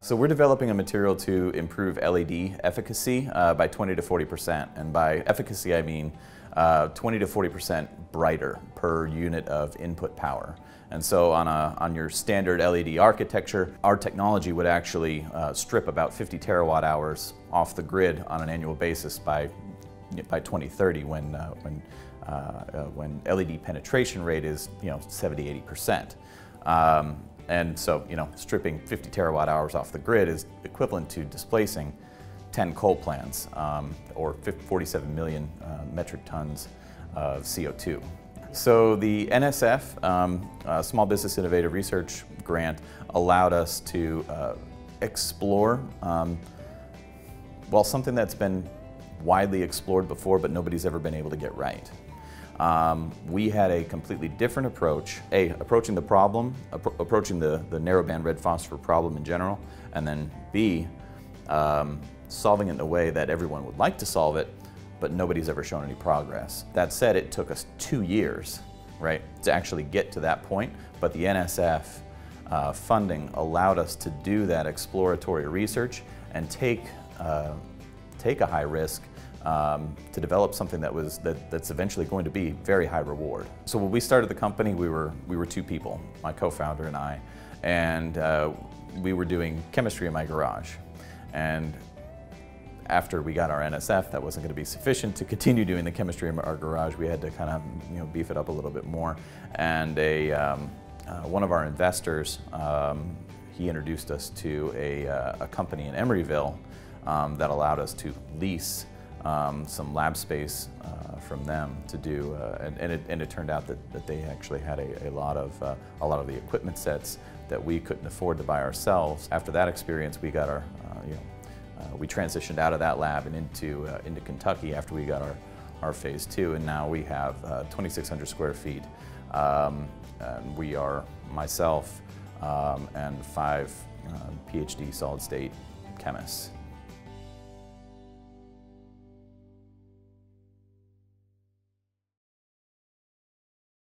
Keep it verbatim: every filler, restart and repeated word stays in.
So we're developing a material to improve L E D efficacy uh, by twenty to forty percent, and by efficacy I mean uh, twenty to forty percent brighter per unit of input power. And so on, a, on your standard L E D architecture, our technology would actually uh, strip about fifty terawatt hours off the grid on an annual basis by, by twenty thirty when, uh, when, uh, uh, when L E D penetration rate is, you know, seventy to eighty percent. Um, And so, you know, stripping fifty terawatt hours off the grid is equivalent to displacing ten coal plants um, or forty-seven million uh, metric tons of C O two. So the N S F, um, uh, Small Business Innovative Research Grant, allowed us to uh, explore, um, well, something that's been widely explored before, but nobody's ever been able to get right. Um, we had a completely different approach, A, approaching the problem, appro approaching the, the narrowband red phosphor problem in general, and then B, um, solving it in a way that everyone would like to solve it, but nobody's ever shown any progress. That said, it took us two years, right, to actually get to that point, but the N S F uh, funding allowed us to do that exploratory research and take, uh, take a high risk Um, to develop something that was that, that's eventually going to be very high reward. So when we started the company, we were we were two people, my co-founder and I, and uh, we were doing chemistry in my garage. And after we got our N S F, that wasn't going to be sufficient to continue doing the chemistry in our garage. We had to kind of you know beef it up a little bit more. And a um, uh, one of our investors, um, he introduced us to a uh, a company in Emeryville um, that allowed us to lease Um, some lab space uh, from them to do, uh, and, and, it, and it turned out that, that they actually had a, a lot of uh, a lot of the equipment sets that we couldn't afford to buy ourselves. After that experience, we got our, uh, you know, uh, we transitioned out of that lab and into uh, into Kentucky after we got our our phase two, and now we have uh, twenty-six hundred square feet. Um, and we are myself um, and five uh, PhD solid state chemists.